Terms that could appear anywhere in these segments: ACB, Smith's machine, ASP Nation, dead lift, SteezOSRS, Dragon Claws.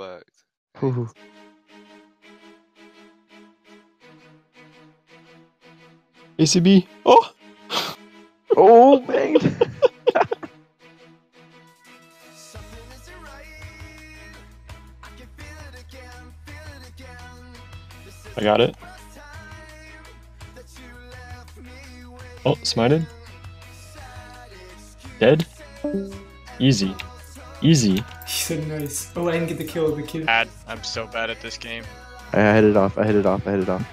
worked. Ooh. ACB. Oh! Oh, man! I got it. Oh, smited. Dead. Easy. Easy. He said nice. Oh, I didn't get the kill with the kid. I'm so bad at this game. I hit it off. I hit it off. I hit it off.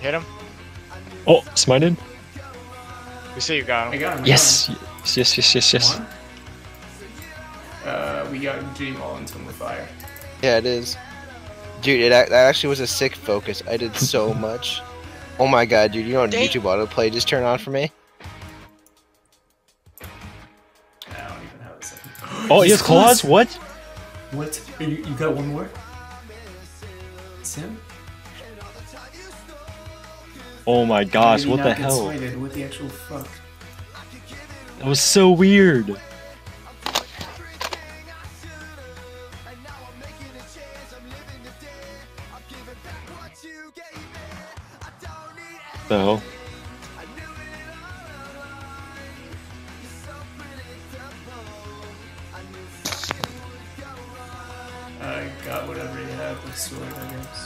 Hit him. Oh, smited. We say you got him. I got him. Yes. Yes, yes, yes, yes, yes. We got G Mullins on the fire. Yeah, it is. Dude, that actually was a sick focus. I did so much. Oh my god, dude, you know what YouTube autoplay just turned on for me? I don't even have a second. Oh, he has claws? What? What? You got one more? Sim? Oh my gosh, what the hell? What the actual fuck? That was so weird. So. I got whatever you have with sword, I guess.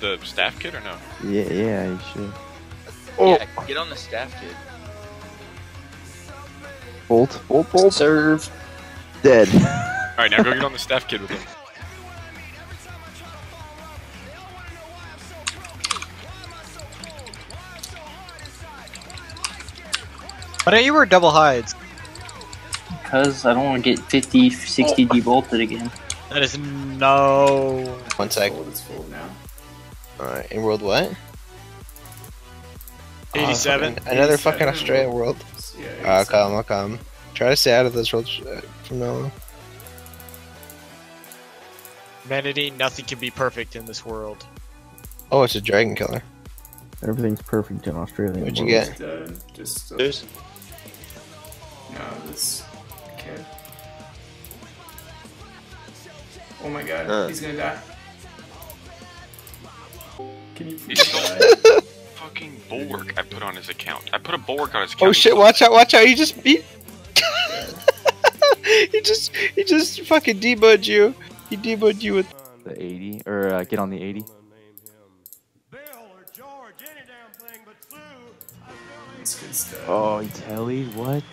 The staff kit or no? Yeah, yeah, you should. Oh. Yeah, get on the staff kit. Bolt, bolt, bolt. Serve. Dead. Alright, now go get on the staff kit with him. Why don't you wear double hides? Because I don't want to get 50, 60 debolted again. That is no. One sec. It's full now. Alright, in world what? 87. Another 87 fucking Australian world. Yeah, I'll come, I'll come. Try to stay out of this world from now on. Humanity, nothing can be perfect in this world. Oh, it's a dragon killer. Everything's perfect in Australia. What'd you get? Just no, this kid. Oh my god, he's gonna die. Can you please die? Fucking bulwark I put on his account. I put a bulwark on his account. Oh shit, watch out, watch out. He just beat. he just fucking debugged you. He debugged you with the 80 or get on the 80. Oh, he tellied? What?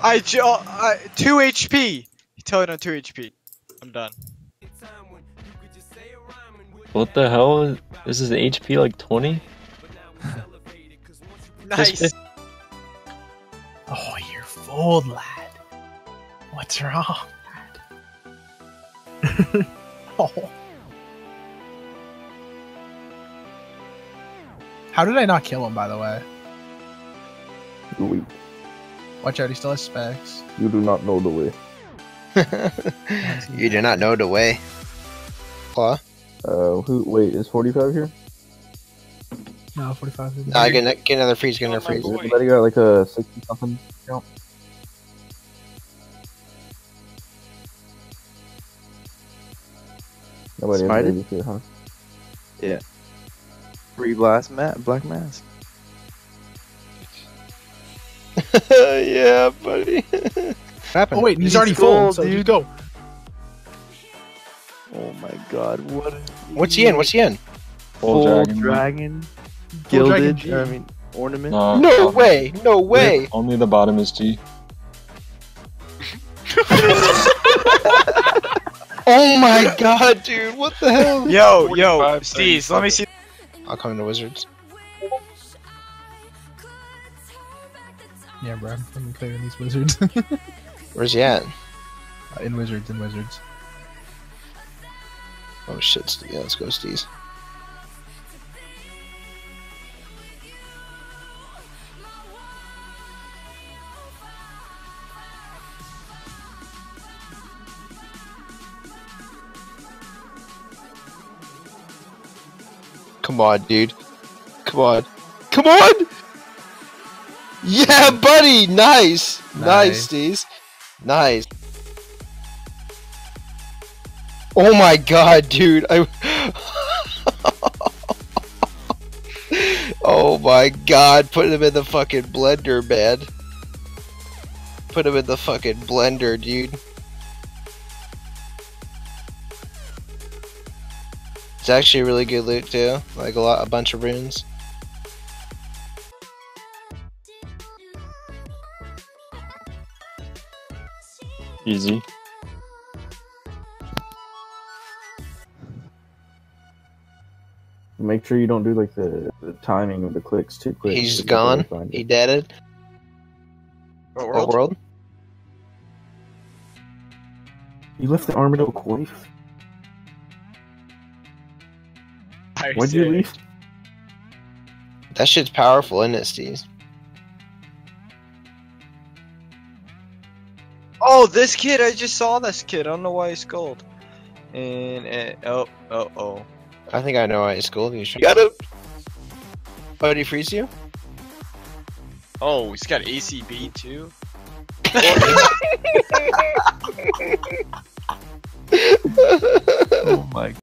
I 2 HP! He tellied on 2 HP. I'm done. What the hell? This is HP like 20? Nice! Oh, you're fooled, lad. What's wrong, lad? Oh. How did I not kill him, by the way? The way. Watch out, he still has specs. You do not know the way. You do not know the way. Claw? Who? Wait, is 45 here? No, 45 is. Nah, get another freeze, get another freeze. Everybody got like a 60 something count. Nobody has it, huh? Yeah. Free blast black mask. Yeah, buddy. Oh wait, he's already full, so dude. Just go. Oh my god, what? What's he in? What's he in? Full dragon. Gilded, full dragon, I mean, ornament. No way, no way. Wait, only the bottom is G. Oh my god, dude, what the hell? Yo, yo, Steez, let me see. I'll come to Wizards. Yeah, bro, I'm clearing these Wizards. Where's he at? In Wizards, in Wizards. Oh shit, yeah, let's go, Steez. Come on, dude. Come on. Come on! Yeah, buddy! Nice! Nice, Steez. Nice. Oh my god, dude. Oh my god, put him in the fucking blender, man. Put him in the fucking blender, dude. It's actually a really good loot too, like a bunch of runes. Easy. Make sure you don't do like the timing of the clicks too quick. He's gone. He deaded. What world? What world? You left the armored oak wife. Why'd you leave? That shit's powerful, isn't it, Steez? Oh, this kid! I just saw this kid. I don't know why he's gold. And oh. I think I know why he's gold. You got him. Oh, did he freeze you? Oh, he's got ACB too.